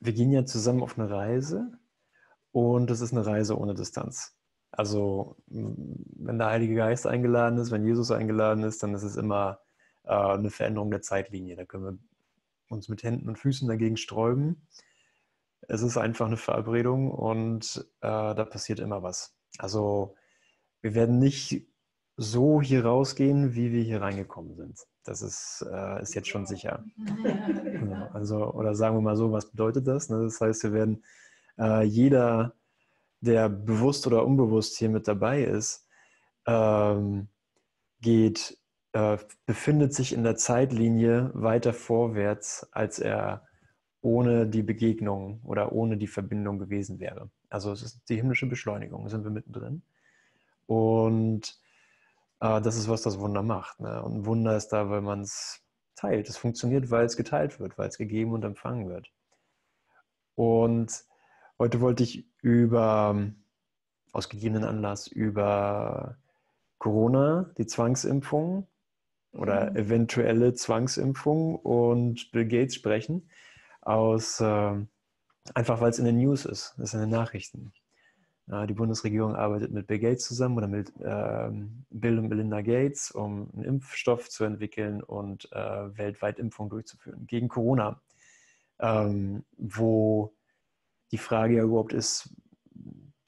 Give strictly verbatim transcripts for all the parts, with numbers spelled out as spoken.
wir gehen ja zusammen auf eine Reise und das ist eine Reise ohne Distanz. Also wenn der Heilige Geist eingeladen ist, wenn Jesus eingeladen ist, dann ist es immer äh, eine Veränderung der Zeitlinie. Da können wir uns mit Händen und Füßen dagegen sträuben. Es ist einfach eine Verabredung und äh, da passiert immer was. Also wir werden nicht so hier rausgehen, wie wir hier reingekommen sind. Das ist, äh, ist jetzt schon sicher. Ja, also, oder sagen wir mal so, was bedeutet das? Ne? Das heißt, wir werden äh, jeder, der bewusst oder unbewusst hier mit dabei ist, ähm, geht, äh, befindet sich in der Zeitlinie weiter vorwärts, als er ohne die Begegnung oder ohne die Verbindung gewesen wäre. Also es ist die himmlische Beschleunigung, sind wir mittendrin. Und äh, das ist, was das Wunder macht. Ne? Und ein Wunder ist da, weil man es teilt. Es funktioniert, weil es geteilt wird, weil es gegeben und empfangen wird. Und heute wollte ich über, aus gegebenen Anlass, über Corona, die Zwangsimpfung oder mhm. eventuelle Zwangsimpfung und Bill Gates sprechen, aus äh, einfach weil es in den News ist, das ist in den Nachrichten. Äh, die Bundesregierung arbeitet mit Bill Gates zusammen oder mit äh, Bill und Melinda Gates, um einen Impfstoff zu entwickeln und äh, weltweit Impfungen durchzuführen gegen Corona, ähm, wo die Frage ja überhaupt ist,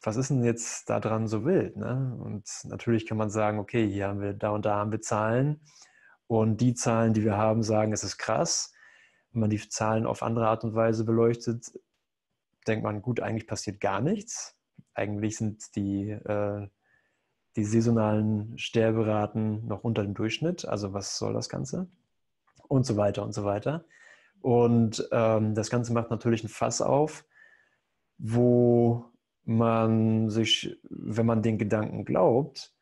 was ist denn jetzt daran so wild? Ne? Und natürlich kann man sagen, okay, hier haben wir, da und da haben wir Zahlen und die Zahlen, die wir haben, sagen, es ist krass. Wenn man die Zahlen auf andere Art und Weise beleuchtet, denkt man, gut, eigentlich passiert gar nichts. Eigentlich sind die, äh, die saisonalen Sterberaten noch unter dem Durchschnitt. Also was soll das Ganze? Und so weiter und so weiter. Und ähm, das Ganze macht natürlich ein Fass auf, wo man sich, wenn man den Gedanken glaubt,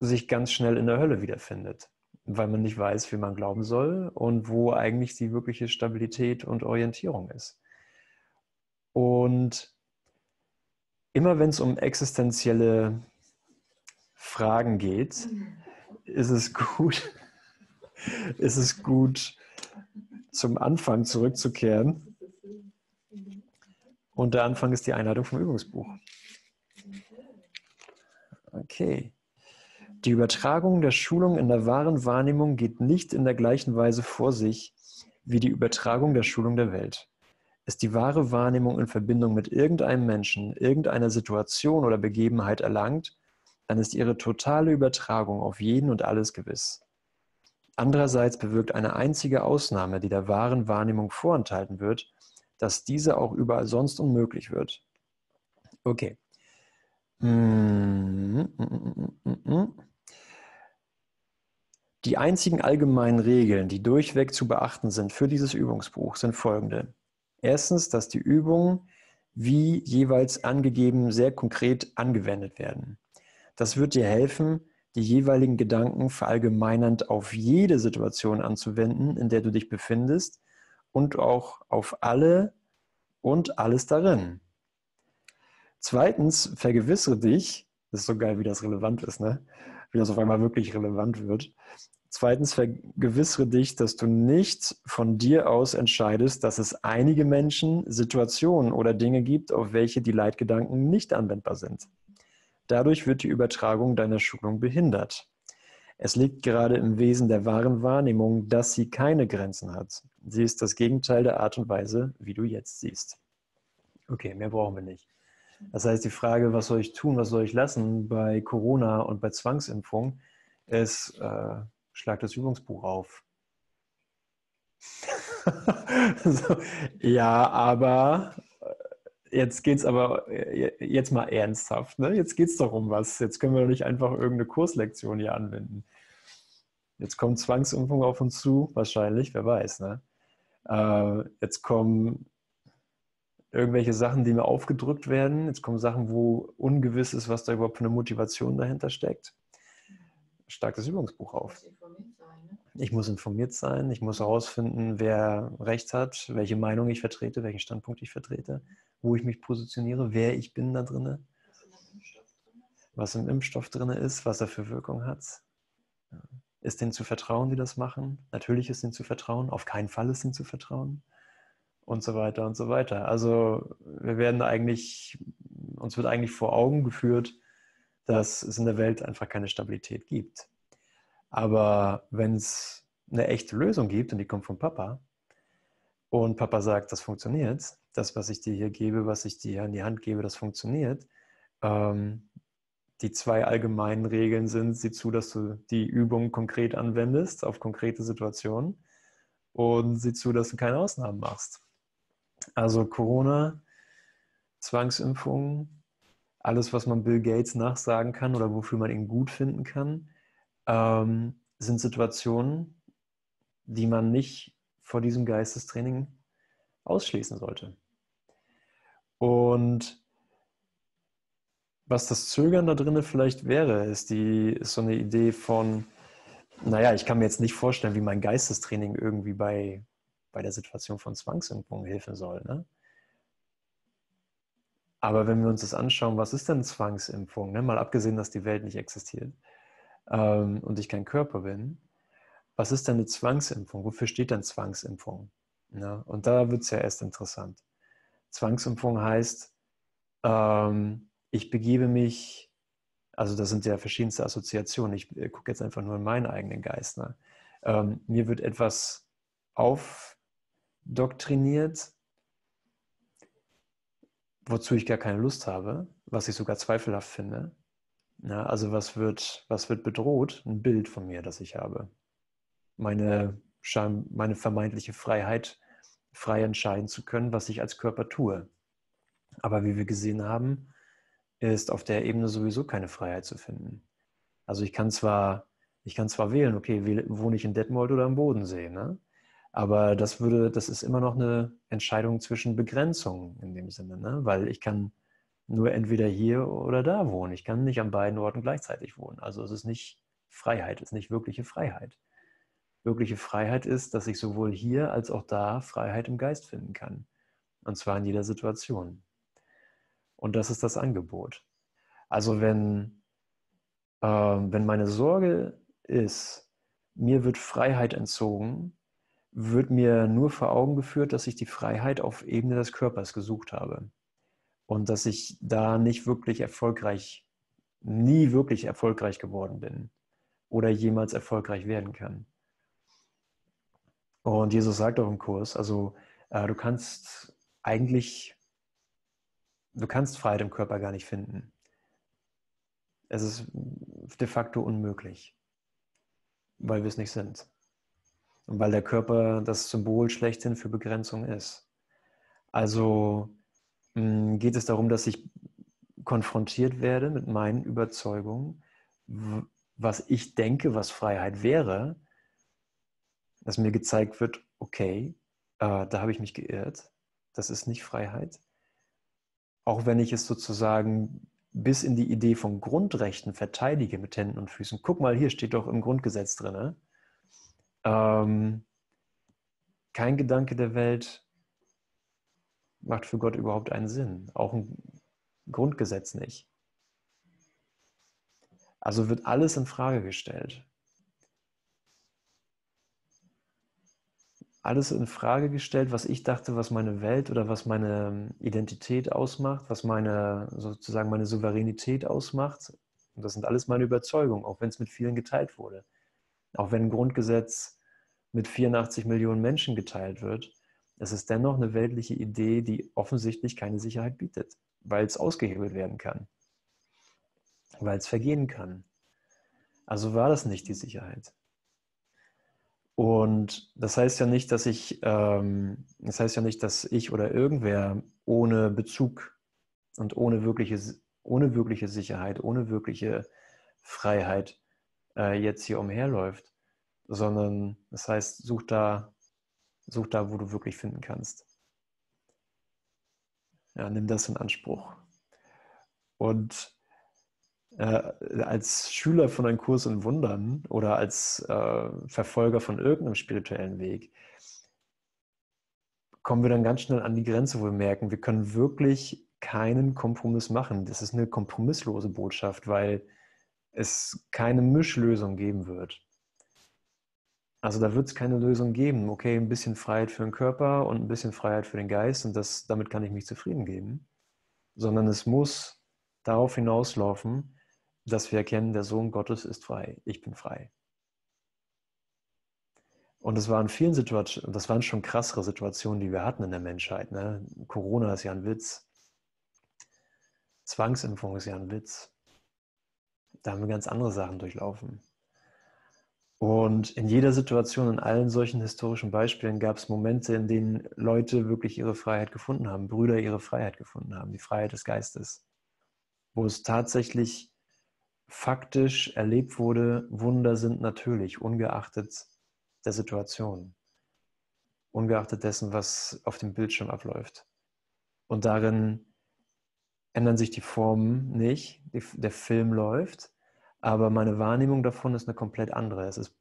sich ganz schnell in der Hölle wiederfindet, weil man nicht weiß, wie man glauben soll und wo eigentlich die wirkliche Stabilität und Orientierung ist. Und immer wenn es um existenzielle Fragen geht, ist es gut, ist es gut, zum Anfang zurückzukehren. Und der Anfang ist die Einleitung vom Übungsbuch. Okay. Die Übertragung der Schulung in der wahren Wahrnehmung geht nicht in der gleichen Weise vor sich wie die Übertragung der Schulung der Welt. Ist die wahre Wahrnehmung in Verbindung mit irgendeinem Menschen, irgendeiner Situation oder Begebenheit erlangt, dann ist ihre totale Übertragung auf jeden und alles gewiss. Andererseits bewirkt eine einzige Ausnahme, die der wahren Wahrnehmung vorenthalten wird, dass diese auch überall sonst unmöglich wird. Okay. Die einzigen allgemeinen Regeln, die durchweg zu beachten sind für dieses Übungsbuch, sind folgende. Erstens, dass die Übungen, wie jeweils angegeben, sehr konkret angewendet werden. Das wird dir helfen, die jeweiligen Gedanken verallgemeinernd auf jede Situation anzuwenden, in der du dich befindest, und auch auf alle und alles darin. Zweitens, vergewissere dich, das ist so geil, wie das relevant ist, ne? Wie das auf einmal wirklich relevant wird. Zweitens, vergewissere dich, dass du nicht von dir aus entscheidest, dass es einige Menschen, Situationen oder Dinge gibt, auf welche die Leitgedanken nicht anwendbar sind. Dadurch wird die Übertragung deiner Schulung behindert. Es liegt gerade im Wesen der wahren Wahrnehmung, dass sie keine Grenzen hat. Sie ist das Gegenteil der Art und Weise, wie du jetzt siehst. Okay, mehr brauchen wir nicht. Das heißt, die Frage, was soll ich tun, was soll ich lassen bei Corona und bei Zwangsimpfung, ist, äh, schlag das Übungsbuch auf. So, ja, aber jetzt geht es aber jetzt mal ernsthaft. Ne? Jetzt geht es doch um was. Jetzt können wir doch nicht einfach irgendeine Kurslektion hier anwenden. Jetzt kommt Zwangsimpfung auf uns zu, wahrscheinlich, wer weiß. Ne? Äh, jetzt kommen irgendwelche Sachen, die mir aufgedrückt werden. Jetzt kommen Sachen, wo ungewiss ist, was da überhaupt für eine Motivation dahinter steckt. Schlag das Übungsbuch auf. Ich muss informiert sein. Ich muss herausfinden, wer Recht hat, welche Meinung ich vertrete, welchen Standpunkt ich vertrete, wo ich mich positioniere, wer ich bin da drin, was im Impfstoff drin ist, was er für Wirkung hat. Ja. Ist denen zu vertrauen, die das machen? Natürlich ist denen zu vertrauen. Auf keinen Fall ist denen zu vertrauen. und so weiter und so weiter. Also wir werden eigentlich, uns wird eigentlich vor Augen geführt, dass es in der Welt einfach keine Stabilität gibt. Aber wenn es eine echte Lösung gibt und die kommt von Papa und Papa sagt, das funktioniert, das, was ich dir hier gebe, was ich dir an die Hand gebe, das funktioniert. Ähm, die zwei allgemeinen Regeln sind, sieh zu, dass du die Übung konkret anwendest auf konkrete Situationen und sieh zu, dass du keine Ausnahmen machst. Also Corona, Zwangsimpfungen, alles, was man Bill Gates nachsagen kann oder wofür man ihn gut finden kann, ähm, sind Situationen, die man nicht vor diesem Geistestraining ausschließen sollte. Und was das Zögern da drin vielleicht wäre, ist, die, ist so eine Idee von, naja, ich kann mir jetzt nicht vorstellen, wie mein Geistestraining irgendwie bei, bei der Situation von Zwangsimpfung helfen soll. Ne? Aber wenn wir uns das anschauen, was ist denn Zwangsimpfung? Ne? Mal abgesehen, dass die Welt nicht existiert ähm, und ich kein Körper bin. Was ist denn eine Zwangsimpfung? Wofür steht denn Zwangsimpfung? Ne? Und da wird es ja erst interessant. Zwangsimpfung heißt, ähm, ich begebe mich, also das sind ja verschiedenste Assoziationen, ich äh, gucke jetzt einfach nur in meinen eigenen Geist. Ne? Ähm, mir wird etwas aufdoktriniert, wozu ich gar keine Lust habe, was ich sogar zweifelhaft finde. Ja, also was wird, was wird bedroht? Ein Bild von mir, das ich habe. Meine, meine vermeintliche Freiheit, frei entscheiden zu können, was ich als Körper tue. Aber wie wir gesehen haben, ist auf der Ebene sowieso keine Freiheit zu finden. Also ich kann zwar, ich kann zwar wählen, okay, wohne ich in Detmold oder am Bodensee, ne? Aber das würde, das ist immer noch eine Entscheidung zwischen Begrenzungen in dem Sinne, ne? Weil ich kann nur entweder hier oder da wohnen. Ich kann nicht an beiden Orten gleichzeitig wohnen. Also es ist nicht Freiheit, es ist nicht wirkliche Freiheit. Wirkliche Freiheit ist, dass ich sowohl hier als auch da Freiheit im Geist finden kann. Und zwar in jeder Situation. Und das ist das Angebot. Also wenn, äh, wenn meine Sorge ist, mir wird Freiheit entzogen, wird mir nur vor Augen geführt, dass ich die Freiheit auf Ebene des Körpers gesucht habe. Und dass ich da nicht wirklich erfolgreich, nie wirklich erfolgreich geworden bin. Oder jemals erfolgreich werden kann. Und Jesus sagt auch im Kurs, also äh, du kannst eigentlich, du kannst Freiheit im Körper gar nicht finden. Es ist de facto unmöglich, weil wir es nicht sind. Und weil der Körper das Symbol schlechthin für Begrenzung ist. Also mh, geht es darum, dass ich konfrontiert werde mit meinen Überzeugungen, was ich denke, was Freiheit wäre, dass mir gezeigt wird, okay, äh, da habe ich mich geirrt, das ist nicht Freiheit. Auch wenn ich es sozusagen bis in die Idee von Grundrechten verteidige mit Händen und Füßen. Guck mal, hier steht doch im Grundgesetz drin, ne? ähm, kein Gedanke der Welt macht für Gott überhaupt einen Sinn. Auch ein Grundgesetz nicht. Also wird alles in Frage gestellt. Alles in Frage gestellt, was ich dachte, was meine Welt oder was meine Identität ausmacht, was meine, sozusagen meine Souveränität ausmacht. Und das sind alles meine Überzeugungen, auch wenn es mit vielen geteilt wurde. Auch wenn ein Grundgesetz mit vierundachtzig Millionen Menschen geteilt wird, es ist dennoch eine weltliche Idee, die offensichtlich keine Sicherheit bietet, weil es ausgehebelt werden kann, weil es vergehen kann. Also war das nicht die Sicherheit. Und das heißt ja nicht, dass ich, ähm, das heißt ja nicht, dass ich oder irgendwer ohne Bezug und ohne wirkliche, ohne wirkliche Sicherheit, ohne wirkliche Freiheit äh, jetzt hier umherläuft, sondern das heißt, such da, such da, wo du wirklich finden kannst. Ja, nimm das in Anspruch. Und Äh, als Schüler von einem Kurs in Wundern oder als äh, Verfolger von irgendeinem spirituellen Weg kommen wir dann ganz schnell an die Grenze, wo wir merken, wir können wirklich keinen Kompromiss machen. Das ist eine kompromisslose Botschaft, weil es keine Mischlösung geben wird. Also da wird es keine Lösung geben. Okay, ein bisschen Freiheit für den Körper und ein bisschen Freiheit für den Geist und das, damit kann ich mich zufrieden geben. Sondern es muss darauf hinauslaufen, dass wir erkennen, der Sohn Gottes ist frei. Ich bin frei. Und das waren vielen Situationen, das waren schon krassere Situationen, die wir hatten in der Menschheit. Ne? Corona ist ja ein Witz. Zwangsimpfung ist ja ein Witz. Da haben wir ganz andere Sachen durchlaufen. Und in jeder Situation, in allen solchen historischen Beispielen gab es Momente, in denen Leute wirklich ihre Freiheit gefunden haben, Brüder ihre Freiheit gefunden haben, die Freiheit des Geistes, wo es tatsächlich faktisch erlebt wurde, Wunder sind natürlich, ungeachtet der Situation, ungeachtet dessen, was auf dem Bildschirm abläuft. Und darin ändern sich die Formen nicht, der Film läuft, aber meine Wahrnehmung davon ist eine komplett andere. Es ist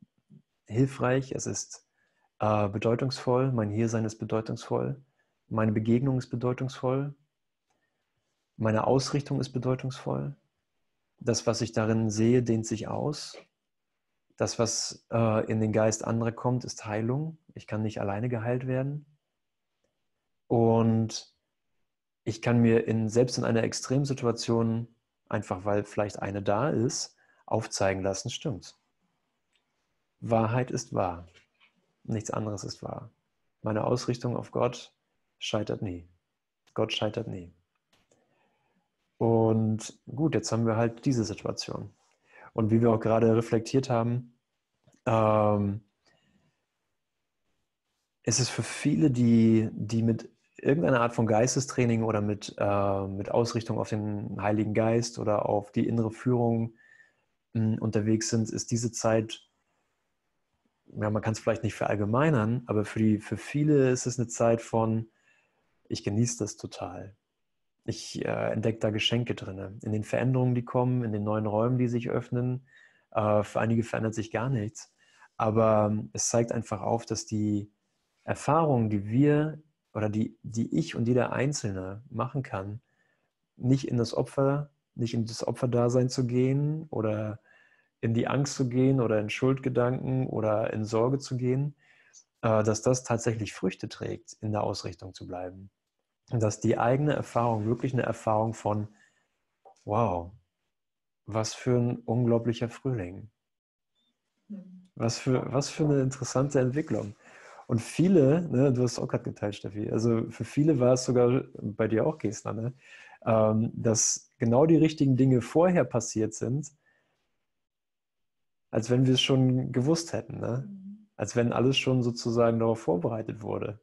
hilfreich, es ist äh, bedeutungsvoll, mein Hiersein ist bedeutungsvoll, meine Begegnung ist bedeutungsvoll, meine Ausrichtung ist bedeutungsvoll, das, was ich darin sehe, dehnt sich aus, das, was äh, in den Geist anderer kommt, ist Heilung, ich kann nicht alleine geheilt werden und ich kann mir in, selbst in einer Extremsituation, einfach weil vielleicht eine da ist, aufzeigen lassen, stimmt. Wahrheit ist wahr. Nichts anderes ist wahr. Meine Ausrichtung auf Gott scheitert nie. Gott scheitert nie. Und gut, jetzt haben wir halt diese Situation. Und wie wir auch gerade reflektiert haben, ähm, ist es für viele, die, die mit irgendeine Art von Geistestraining oder mit, äh, mit Ausrichtung auf den Heiligen Geist oder auf die innere Führung mh, unterwegs sind, ist diese Zeit, ja, man kann es vielleicht nicht verallgemeinern, aber für, die, für viele ist es eine Zeit von, ich genieße das total. Ich äh, entdecke da Geschenke drin, in den Veränderungen, die kommen, in den neuen Räumen, die sich öffnen. Äh, für einige verändert sich gar nichts. Aber äh, es zeigt einfach auf, dass die Erfahrungen, die wir oder die, die ich und jeder Einzelne machen kann, nicht in das Opfer, nicht in das Opferdasein zu gehen oder in die Angst zu gehen oder in Schuldgedanken oder in Sorge zu gehen, dass das tatsächlich Früchte trägt, in der Ausrichtung zu bleiben. Und dass die eigene Erfahrung wirklich eine Erfahrung von, wow, was für ein unglaublicher Frühling. Was für, was für eine interessante Entwicklung. Und viele, ne, du hast es auch gerade geteilt, Steffi, also für viele war es sogar, bei dir auch, Gesner, ne, ähm, dass genau die richtigen Dinge vorher passiert sind, als wenn wir es schon gewusst hätten, ne? Als wenn alles schon sozusagen darauf vorbereitet wurde.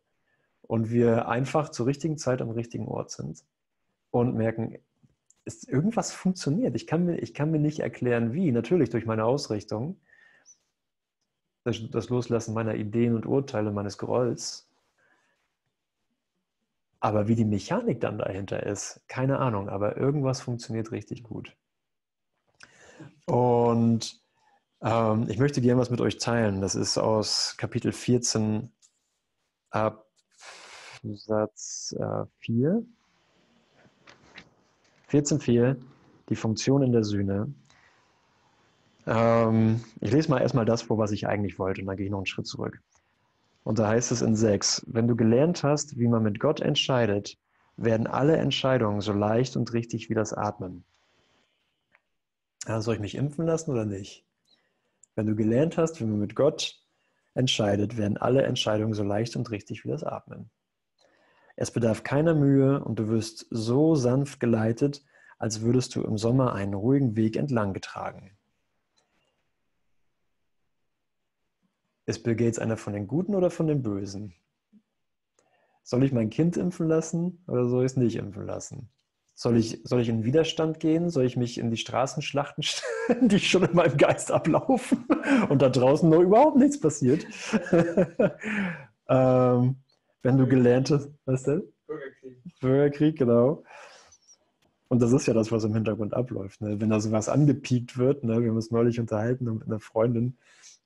Und wir einfach zur richtigen Zeit am richtigen Ort sind und merken, ist, irgendwas funktioniert. Ich kann mir, ich kann mir nicht erklären, wie. Natürlich durch meine Ausrichtung, das Loslassen meiner Ideen und Urteile, meines Grolls. Aber wie die Mechanik dann dahinter ist, keine Ahnung, aber irgendwas funktioniert richtig gut. Und ähm, ich möchte gerne was mit euch teilen. Das ist aus Kapitel vierzehn, Absatz äh, vier. vierzehn Punkt vier, die Funktion in der Sühne. Ich lese mal erstmal das vor, was ich eigentlich wollte, und dann gehe ich noch einen Schritt zurück. Und da heißt es in sechs, wenn du gelernt hast, wie man mit Gott entscheidet, werden alle Entscheidungen so leicht und richtig wie das Atmen. Ja, soll ich mich impfen lassen oder nicht? Wenn du gelernt hast, wie man mit Gott entscheidet, werden alle Entscheidungen so leicht und richtig wie das Atmen. Es bedarf keiner Mühe und du wirst so sanft geleitet, als würdest du im Sommer einen ruhigen Weg entlang getragen. Ist Bill Gates einer von den Guten oder von den Bösen? Soll ich mein Kind impfen lassen oder soll ich es nicht impfen lassen? Soll ich, soll ich in Widerstand gehen? Soll ich mich in die Straßenschlachten stellen, die schon in meinem Geist ablaufen und da draußen noch überhaupt nichts passiert? ähm, wenn du gelernt hast, was denn? Bürgerkrieg. Bürgerkrieg, genau. Und das ist ja das, was im Hintergrund abläuft. Ne? Wenn da sowas angepiekt wird, ne? Wir haben uns neulich unterhalten mit einer Freundin,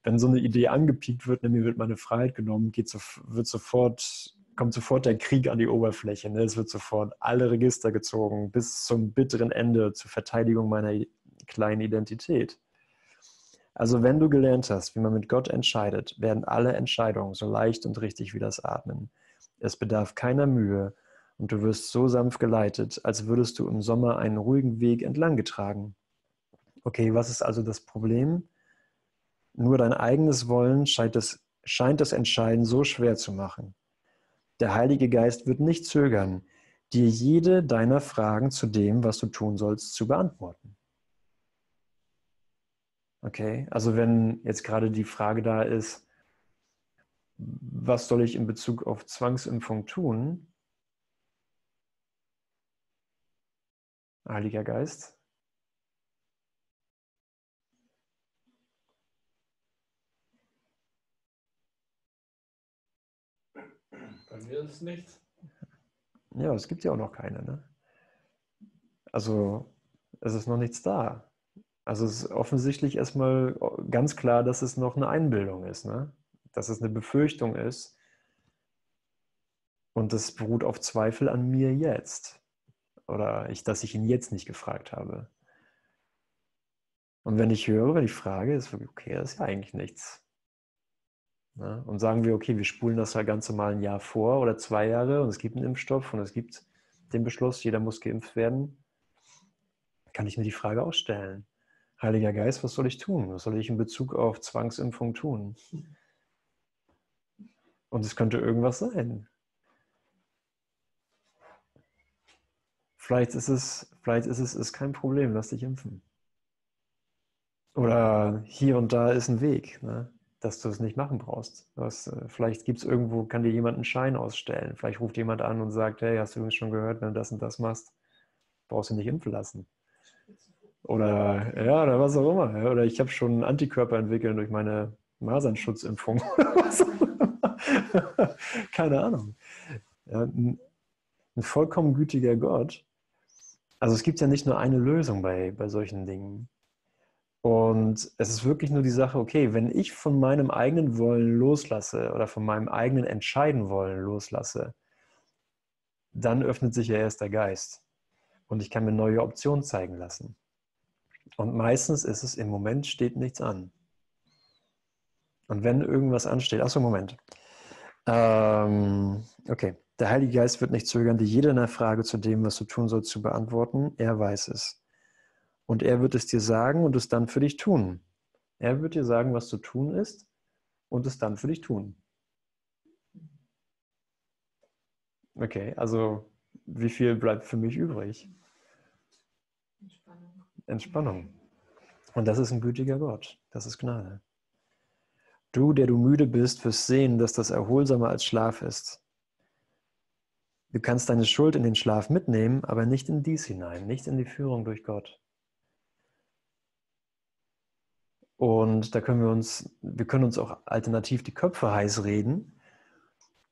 wenn so eine Idee angepiekt wird, ne, mir wird meine Freiheit genommen, geht so, wird sofort, kommt sofort der Krieg an die Oberfläche. Ne? Es wird sofort alle Register gezogen, bis zum bitteren Ende, zur Verteidigung meiner kleinen Identität. Also wenn du gelernt hast, wie man mit Gott entscheidet, werden alle Entscheidungen so leicht und richtig wie das Atmen. Es bedarf keiner Mühe und du wirst so sanft geleitet, als würdest du im Sommer einen ruhigen Weg entlang getragen. Okay, was ist also das Problem? Nur dein eigenes Wollen scheint das, scheint das Entscheiden so schwer zu machen. Der Heilige Geist wird nicht zögern, dir jede deiner Fragen zu dem, was du tun sollst, zu beantworten. Okay, also wenn jetzt gerade die Frage da ist, was soll ich in Bezug auf Zwangsimpfung tun? Heiliger Geist. Bei mir ist es nichts. Ja, es gibt ja auch noch keine, ne? Also es ist noch nichts da. Also es ist offensichtlich erstmal ganz klar, dass es noch eine Einbildung ist, ne? Dass es eine Befürchtung ist und das beruht auf Zweifel an mir jetzt. Oder ich, dass ich ihn jetzt nicht gefragt habe. Und wenn ich höre, wenn ich frage, ist okay, das ist ja eigentlich nichts. Ne? Und sagen wir, okay, wir spulen das ja ganz normal ein Jahr vor oder zwei Jahre und es gibt einen Impfstoff und es gibt den Beschluss, jeder muss geimpft werden, kann ich mir die Frage auch stellen. Heiliger Geist, was soll ich tun? Was soll ich in Bezug auf Zwangsimpfung tun? Und es könnte irgendwas sein. Vielleicht ist es, vielleicht ist es ist kein Problem, lass dich impfen. Oder hier und da ist ein Weg, ne? Dass du es nicht machen brauchst. Das, vielleicht gibt es irgendwo, kann dir jemand einen Schein ausstellen. Vielleicht ruft jemand an und sagt, hey, hast du übrigens schon gehört, wenn du das und das machst, brauchst du nicht impfen lassen. Oder ja, oder was auch immer. Oder ich habe schon einen Antikörper entwickelt durch meine Masernschutzimpfung. Keine Ahnung. Ja, ein, ein vollkommen gütiger Gott. Also es gibt ja nicht nur eine Lösung bei, bei solchen Dingen. Und es ist wirklich nur die Sache, okay, wenn ich von meinem eigenen Wollen loslasse oder von meinem eigenen Entscheiden wollen loslasse, dann öffnet sich ja erst der Geist. Und ich kann mir neue Optionen zeigen lassen. Und meistens ist es, im Moment steht nichts an. Und wenn irgendwas ansteht, achso, Moment. Ähm, okay, der Heilige Geist wird nicht zögern, dir jede Frage zu dem, was du tun sollst, zu beantworten. Er weiß es. Und er wird es dir sagen und es dann für dich tun. Er wird dir sagen, was zu tun ist und es dann für dich tun. Okay, also wie viel bleibt für mich übrig? Entspannung. Entspannung. Und das ist ein gütiger Gott. Das ist Gnade. Du, der du müde bist, wirst sehen, dass das erholsamer als Schlaf ist. Du kannst deine Schuld in den Schlaf mitnehmen, aber nicht in dies hinein, nicht in die Führung durch Gott. Und da können wir uns, wir können uns auch alternativ die Köpfe heiß reden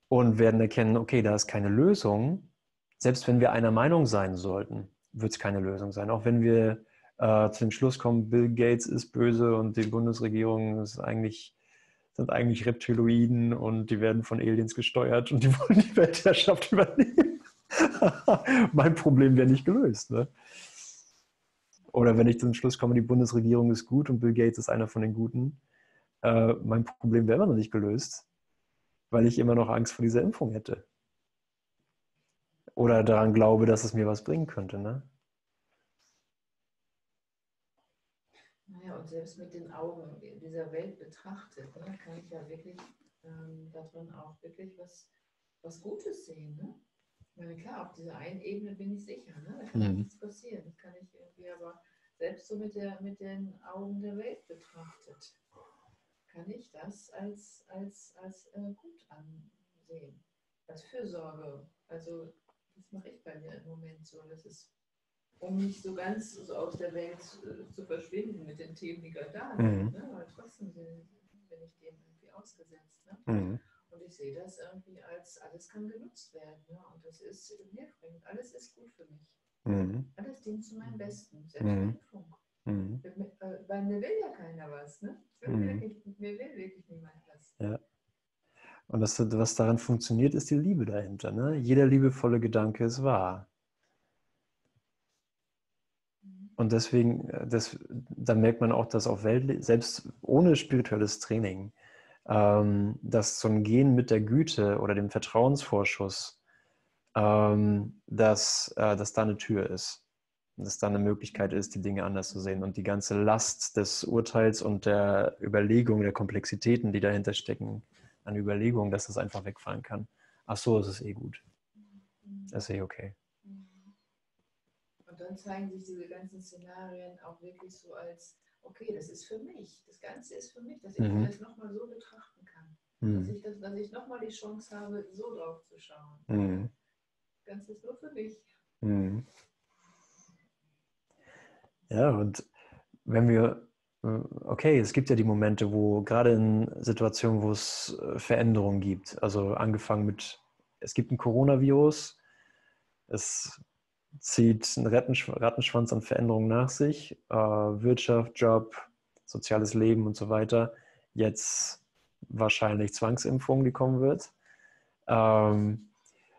und werden erkennen, okay, da ist keine Lösung. Selbst wenn wir einer Meinung sein sollten, wird es keine Lösung sein. Auch wenn wir äh, zu dem Schluss kommen, Bill Gates ist böse und die Bundesregierung ist eigentlich... sind eigentlich Reptiloiden und die werden von Aliens gesteuert und die wollen die Weltherrschaft übernehmen. Mein Problem wäre nicht gelöst. Ne? Oder wenn ich zum Schluss komme, die Bundesregierung ist gut und Bill Gates ist einer von den Guten, äh, mein Problem wäre immer noch nicht gelöst, weil ich immer noch Angst vor dieser Impfung hätte. Oder daran glaube, dass es mir was bringen könnte. Ne? Naja, und selbst mit den Augen dieser Welt betrachtet, ne, kann ich ja wirklich ähm, darin auch wirklich was, was Gutes sehen. Ne? Ich meine, klar, auf dieser einen Ebene bin ich sicher, ne? Da kann mhm. nichts passieren. Das kann ich irgendwie aber selbst so mit, der, mit den Augen der Welt betrachtet, kann ich das als, als, als äh, gut ansehen, als Fürsorge. Also das mache ich bei mir im Moment so, das ist, um nicht so ganz so aus der Welt äh, zu verschwinden mit den Themen, die gerade da sind. Mhm. Ne? Aber trotzdem bin, bin ich dem irgendwie ausgesetzt. Ne? Mhm. Und ich sehe das irgendwie als, alles kann genutzt werden. Ne? Und das ist hilfreich. Alles ist gut für mich. Mhm. Alles dient zu meinem Besten. Selbst mhm. Impfung. Mhm. Weil mir will ja keiner was. Ne? Mir, mhm. wirklich, mir will wirklich niemand was. Ja. Und das, was daran funktioniert, ist die Liebe dahinter. Ne? Jeder liebevolle Gedanke ist wahr. Und deswegen, das, da merkt man auch, dass auf Welt, selbst ohne spirituelles Training, ähm, dass so ein Gehen mit der Güte oder dem Vertrauensvorschuss, ähm, dass, äh, dass da eine Tür ist. Dass da eine Möglichkeit ist, die Dinge anders zu sehen. Und die ganze Last des Urteils und der Überlegung, der Komplexitäten, die dahinter stecken, an Überlegungen, dass das einfach wegfallen kann. Ach so, es ist eh gut. Das ist eh okay. Und dann zeigen sich diese ganzen Szenarien auch wirklich so als, okay, das ist für mich. Das Ganze ist für mich, dass ich mhm. das nochmal so betrachten kann. Mhm. Dass ich, das, dass ich nochmal die Chance habe, so drauf zu schauen. Mhm. Das Ganze ist nur für mich. Mhm. Ja, und wenn wir, okay, es gibt ja die Momente, wo gerade in Situationen, wo es Veränderungen gibt, also angefangen mit, es gibt ein Coronavirus, es zieht einen Rattenschwanz an Veränderungen nach sich, Wirtschaft, Job, soziales Leben und so weiter, jetzt wahrscheinlich Zwangsimpfung, die kommen wird, da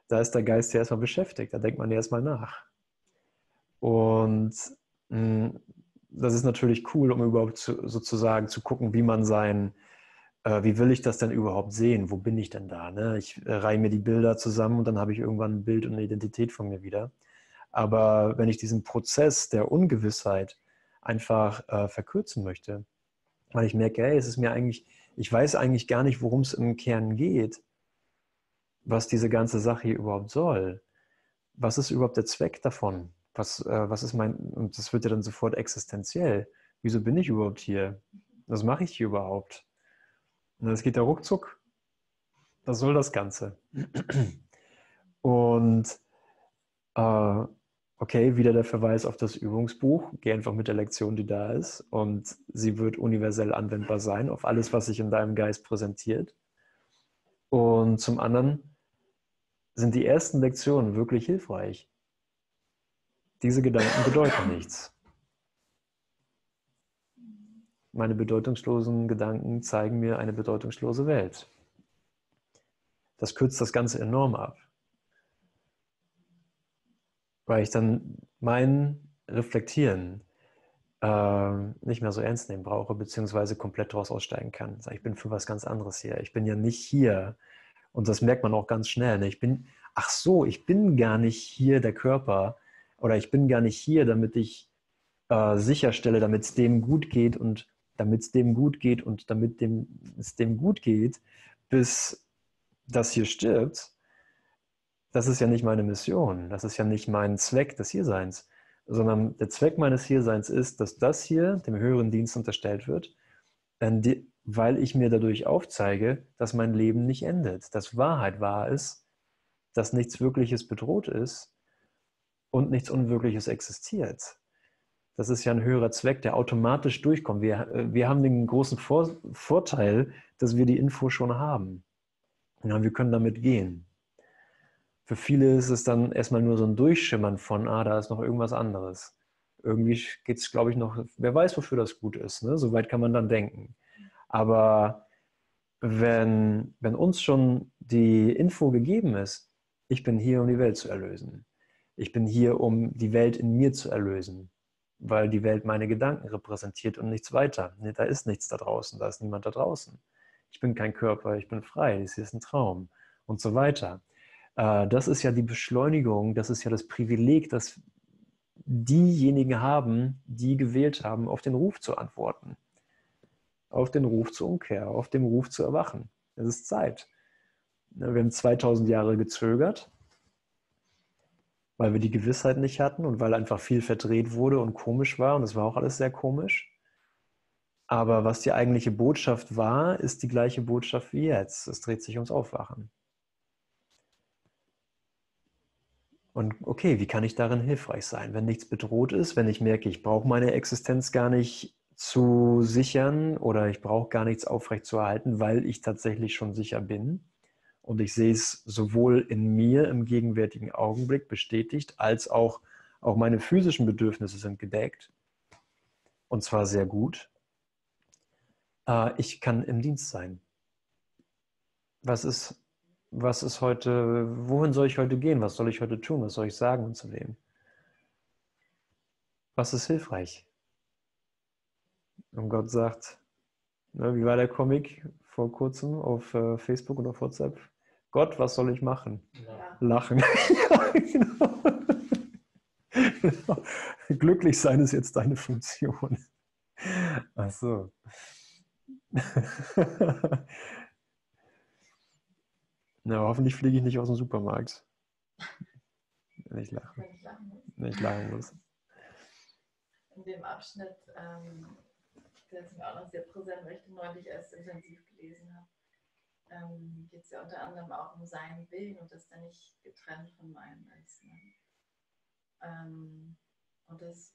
ist der Geist ja erstmal beschäftigt, da denkt man ja erstmal nach. Und das ist natürlich cool, um überhaupt zu, sozusagen zu gucken, wie man sein, äh, wie will ich das denn überhaupt sehen? Wo bin ich denn da? Ne? Ich äh, reihe mir die Bilder zusammen und dann habe ich irgendwann ein Bild und eine Identität von mir wieder. Aber wenn ich diesen Prozess der Ungewissheit einfach äh, verkürzen möchte, weil ich merke, hey, es ist mir eigentlich, ich weiß eigentlich gar nicht, worum es im Kern geht, was diese ganze Sache hier überhaupt soll. Was ist überhaupt der Zweck davon? Was, äh, was ist mein, und das wird ja dann sofort existenziell. Wieso bin ich überhaupt hier? Was mache ich hier überhaupt? Und das geht ja ruckzuck. Was soll das Ganze? Und äh, okay, wieder der Verweis auf das Übungsbuch. Geh einfach mit der Lektion, die da ist. Und sie wird universell anwendbar sein auf alles, was sich in deinem Geist präsentiert. Und zum anderen sind die ersten Lektionen wirklich hilfreich. Diese Gedanken bedeuten nichts. Meine bedeutungslosen Gedanken zeigen mir eine bedeutungslose Welt. Das kürzt das Ganze enorm ab. Weil ich dann mein Reflektieren äh, nicht mehr so ernst nehmen brauche, beziehungsweise komplett daraus aussteigen kann. Ich bin für was ganz anderes hier. Ich bin ja nicht hier. Und das merkt man auch ganz schnell. Ne? Ich bin, ach so, ich bin gar nicht hier der Körper, oder ich bin gar nicht hier, damit ich äh, sicherstelle, damit es dem gut geht und damit es dem gut geht und damit es dem gut geht, bis das hier stirbt. Das ist ja nicht meine Mission, das ist ja nicht mein Zweck des Hierseins, sondern der Zweck meines Hierseins ist, dass das hier dem höheren Dienst unterstellt wird, weil ich mir dadurch aufzeige, dass mein Leben nicht endet, dass Wahrheit wahr ist, dass nichts Wirkliches bedroht ist, und nichts Unwirkliches existiert. Das ist ja ein höherer Zweck, der automatisch durchkommt. Wir, wir haben den großen Vor- Vorteil, dass wir die Info schon haben. Ja, wir können damit gehen. Für viele ist es dann erstmal nur so ein Durchschimmern von, ah, da ist noch irgendwas anderes. Irgendwie geht es, glaube ich, noch, wer weiß, wofür das gut ist. Ne? Soweit kann man dann denken. Aber wenn, wenn uns schon die Info gegeben ist, ich bin hier, um die Welt zu erlösen. Ich bin hier, um die Welt in mir zu erlösen, weil die Welt meine Gedanken repräsentiert und nichts weiter. Nee, da ist nichts da draußen, da ist niemand da draußen. Ich bin kein Körper, ich bin frei, das hier ist ein Traum und so weiter. Das ist ja die Beschleunigung, das ist ja das Privileg, das diejenigen haben, die gewählt haben, auf den Ruf zu antworten, auf den Ruf zur Umkehr, auf den Ruf zu erwachen. Es ist Zeit. Wir haben zweitausend Jahre gezögert, weil wir die Gewissheit nicht hatten und weil einfach viel verdreht wurde und komisch war. Und es war auch alles sehr komisch. Aber was die eigentliche Botschaft war, ist die gleiche Botschaft wie jetzt. Es dreht sich ums Aufwachen. Und okay, wie kann ich darin hilfreich sein? Wenn nichts bedroht ist, wenn ich merke, ich brauche meine Existenz gar nicht zu sichern oder ich brauche gar nichts aufrechtzuerhalten, weil ich tatsächlich schon sicher bin. Und ich sehe es sowohl in mir im gegenwärtigen Augenblick bestätigt, als auch, auch meine physischen Bedürfnisse sind gedeckt. Und zwar sehr gut. Äh, ich kann im Dienst sein. Was ist, was ist heute, wohin soll ich heute gehen? Was soll ich heute tun? Was soll ich sagen und zu wem? was ist hilfreich? Und Gott sagt, ne, wie war der Comic vor kurzem auf äh, Facebook und auf WhatsApp? Gott, was soll ich machen? Ja. Lachen. Ja, genau. Genau. Glücklich sein ist jetzt deine Funktion. Ach so. Na, hoffentlich fliege ich nicht aus dem Supermarkt. Wenn ich lachen, Wenn ich lachen muss. Wenn ich lachen muss. In dem Abschnitt, ähm, der ist mir auch noch sehr präsent, weil ich den neulich erst intensiv gelesen habe, ähm, geht es ja unter anderem auch um seinen Willen und dass der nicht getrennt von meinem ist. Ne? Ähm, und das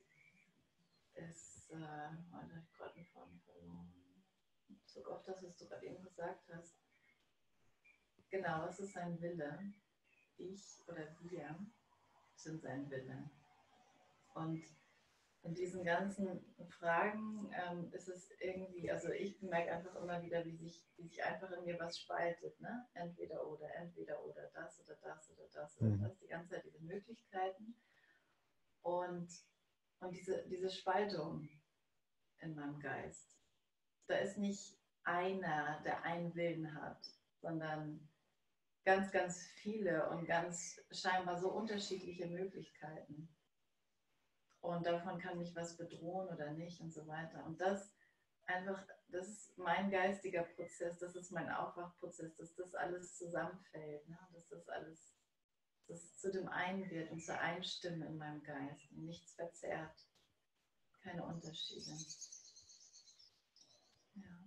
ist, äh, oh, da ich gerade von, von Bezug auf das, was du gerade eben gesagt hast. Genau, was ist sein Wille? Ich oder wir sind sein Wille. Und in diesen ganzen Fragen ähm, ist es irgendwie, also ich merke einfach immer wieder, wie sich, wie sich einfach in mir was spaltet, ne? Entweder oder, entweder oder, das oder das oder das oder das, die ganze Zeit diese Möglichkeiten und, und diese, diese Spaltung in meinem Geist. Da ist nicht einer, der einen Willen hat, sondern ganz, ganz viele und ganz scheinbar so unterschiedliche Möglichkeiten. Und davon kann mich was bedrohen oder nicht und so weiter. Und das einfach, das ist mein geistiger Prozess, das ist mein Aufwachprozess, dass das alles zusammenfällt, ne? Dass das alles dass es zu dem einen wird und zur einen Stimme in meinem Geist. Und nichts verzerrt, keine Unterschiede. Ja.